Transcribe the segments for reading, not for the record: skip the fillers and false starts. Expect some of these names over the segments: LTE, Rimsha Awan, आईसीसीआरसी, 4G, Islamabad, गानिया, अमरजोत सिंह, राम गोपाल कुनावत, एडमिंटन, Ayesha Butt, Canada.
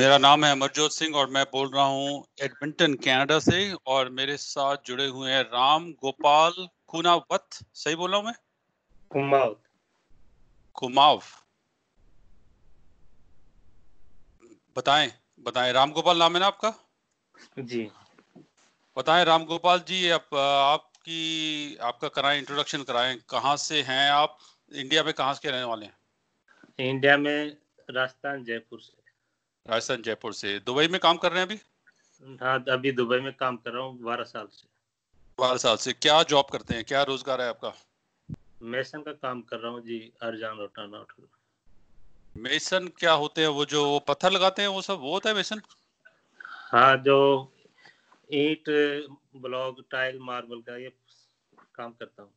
मेरा नाम है अमरजोत सिंह और मैं बोल रहा हूँ एडमिंटन कनाडा से, और मेरे साथ जुड़े हुए हैं राम गोपाल कुनावत। सही बोल रहा हूँ मैं? कुमावत। कुमाव, बताएं राम गोपाल नाम है ना आपका? जी। बताएं राम गोपाल जी, आपका कराएं, इंट्रोडक्शन कराएं। कहाँ से हैं आप? इंडिया में कहाँ के रहने वाले हैं? इंडिया में राजस्थान जयपुर से। दुबई में काम कर रहे हैं अभी? हाँ, अभी दुबई में काम कर रहा हूँ 12 साल से। क्या जॉब करते हैं, क्या रोजगार है आपका? मेसन का काम कर रहा हूँ जी, अर्जान रोटाना। मेसन क्या होते हैं? वो जो पत्थर लगाते हैं वो सब, वो होता है मेसन? हाँ, जो ईट, ब्लॉक, टाइल, मार्बल का ये काम करता हूँ।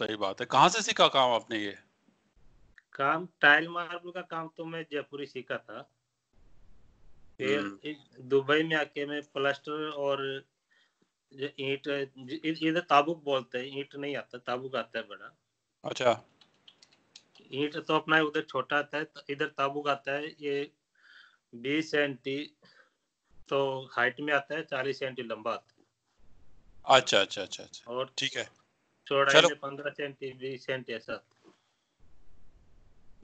सही बात है। कहाँ से सीखा काम आपने ये काम? टाइल मार्बल का काम तो मैं जयपुर ही सीखा था, फिर दुबई में आके मैं प्लास्टर और ईट, इधर ताबुक बोलते हैं, ईट नहीं आता, ताबुक आता है बड़ा। अच्छा। ईट तो अपना उधर छोटा आता है, इधर ताबुक आता है। ये 20 सेंटी तो हाइट में आता है, 40 सेंटी लंबा आता है। अच्छा अच्छा अच्छा अच्छा, और ठीक है, चौड़ाई में 15 सेंटी 20 सेंटी ऐसा।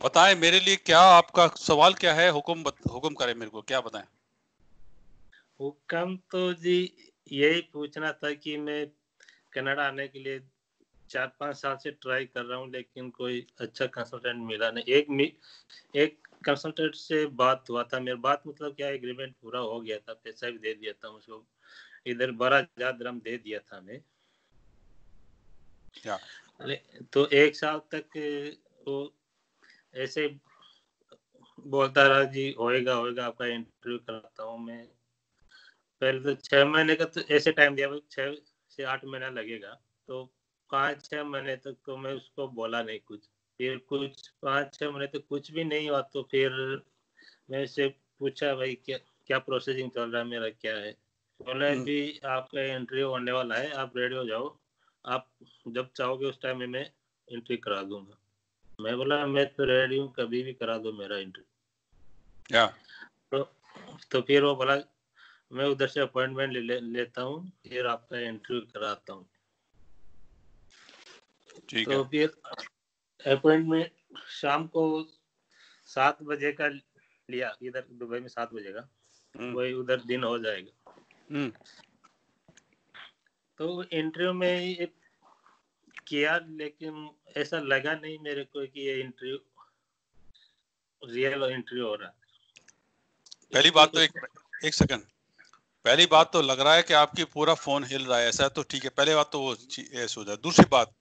बताएं मेरे लिए, क्या आपका सवाल क्या है? हुकुम करें मेरे को, क्या बताएं? हुक्म तो जी यही पूछना था कि मैं कनाडा आने के लिए 4-5 साल से ट्राई कर रहा हूँ, लेकिन कोई अच्छा कंसल्टेंट मिला नहीं। एक कंसल्टेंट से बात हुआ था, मेरी बात मतलब क्या, एग्रीमेंट पूरा हो गया था, पैसा भी दे दिया था उसको, इधर 12,000 दिरहम दे दिया था मैं। क्या? तो 1 साल तक वो ऐसे बोलता रहा जी, होएगा आपका इंटरव्यू कराता हूँ मैं। पहले तो 6 महीने का तो ऐसे टाइम दिया, 6 से 8 महीना लगेगा। तो 5-6 महीने तक तो मैं उसको बोला नहीं कुछ, फिर कुछ 5-6 महीने तक कुछ भी नहीं हुआ। तो फिर मैं उससे पूछा, भाई क्या प्रोसेसिंग चल रहा है मेरा, क्या है? बोला भी आपका इंटरव्यू होने वाला है, आप रेडी हो जाओ, आप जब चाहोगे उस टाइम में मैं इंटरव्यू करा दूंगा। मैं बोला मैं तो रेडी हूँ, कभी भी करा दो मेरा इंटरव्यू। yeah. तो फिर वो बोला मैं उधर से अपॉइंटमेंट लेता हूँ, फिर आपका इंटरव्यू कराता हूँ। तो फिर अपॉइंटमेंट शाम को 7 बजे का लिया, इधर दुबई में 7 बजे का, वही उधर दिन हो जाएगा। तो इंटरव्यू में किया, लेकिन ऐसा लगा नहीं मेरे को कि ये इंटरव्यू रियल इंटरव्यू हो रहा है। पहली बात तो लग रहा है कि आपकी पूरा फोन हिल रहा है, ऐसा तो ठीक है, पहली बात तो वो ऐसा हो जाए। दूसरी बात,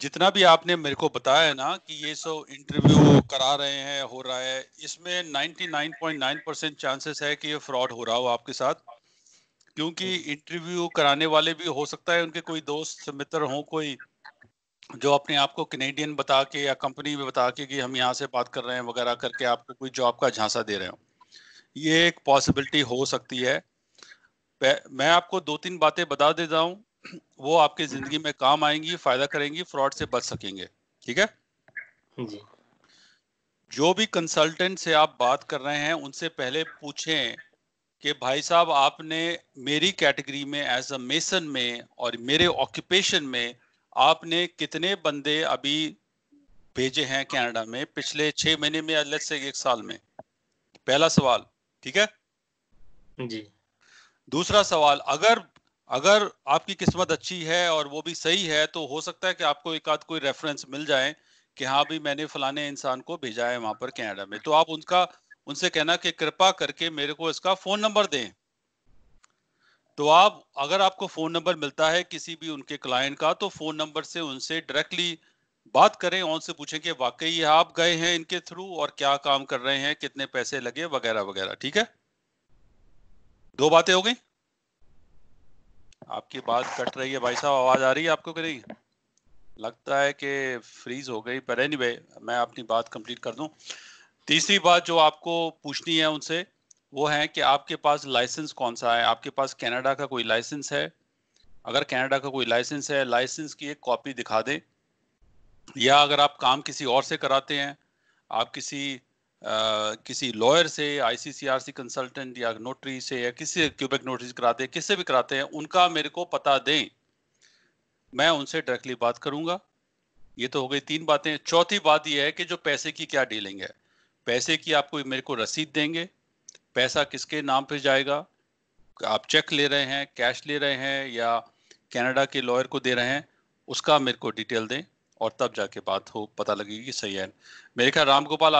जितना भी आपने मेरे को बताया है ना कि ये सो इंटरव्यू करा रहे हैं, हो रहा है, इसमें 99.9% चांसेस है कि ये फ्रॉड हो रहा हो आपके साथ, क्योंकि इंटरव्यू कराने वाले भी हो सकता है उनके कोई दोस्त मित्र हों, कोई जो अपने आप को कैनेडियन बता के या कंपनी में बता के कि हम यहाँ से बात कर रहे हैं वगैरह करके आपको कोई जॉब का झांसा दे रहे हो। ये एक पॉसिबिलिटी हो सकती है। मैं आपको 2-3 बातें बता देता हूँ, वो आपकी जिंदगी में काम आएंगी, फायदा करेंगी, फ्रॉड से बच सकेंगे। ठीक है जी। जो भी कंसल्टेंट से आप बात कर रहे हैं उनसे पहले पूछें कि भाई साहब आपने मेरी कैटेगरी में एज अ मेसन में और मेरे ऑक्यूपेशन में आपने कितने बंदे अभी भेजे हैं कनाडा में पिछले 6 महीने में या लेट्स से 1 साल में? पहला सवाल। ठीक है जी। दूसरा सवाल, अगर आपकी किस्मत अच्छी है और वो भी सही है तो हो सकता है कि आपको एक आध कोई रेफरेंस मिल जाए कि हाँ भी मैंने फलाने इंसान को भेजा है वहां पर कनाडा में, तो आप उनसे कहना कि कृपा करके मेरे को इसका फोन नंबर दें। तो आप, अगर आपको फोन नंबर मिलता है किसी भी उनके क्लाइंट का, तो फोन नंबर से उनसे डायरेक्टली बात करें और उनसे पूछें कि वाकई आप गए हैं इनके थ्रू और क्या काम कर रहे हैं, कितने पैसे लगे वगैरह वगैरह। ठीक है, 2 बातें हो गई। आपकी बात कट रही है भाई साहब, आवाज आ रही है आपको? करेगी, लगता है कि फ्रीज हो गई, पर एनीवे मैं अपनी बात कंप्लीट कर दूं। तीसरी बात जो आपको पूछनी है उनसे वो है कि आपके पास लाइसेंस कौन सा है, आपके पास कनाडा का कोई लाइसेंस है? अगर कनाडा का कोई लाइसेंस है, लाइसेंस की एक कॉपी दिखा दें, या अगर आप काम किसी और से कराते हैं, आप किसी किसी लॉयर से, आईसीसीआरसी कंसल्टेंट या नोटरी से या किसी क्यूबेक नोटरी कराते हैं, किससे भी कराते हैं, उनका मेरे को पता दें, मैं उनसे डायरेक्टली बात करूंगा। ये तो हो गई तीन बातें। चौथी बात ये है कि जो पैसे की क्या डीलिंग है, पैसे की आपको मेरे को रसीद देंगे, पैसा किसके नाम पे जाएगा, आप चेक ले रहे हैं, कैश ले रहे हैं या कनाडा के लॉयर को दे रहे हैं, उसका मेरे को डिटेल दें और तब जाके बात हो पता लगेगी सही है। मेरे ख्याल राम गोपाल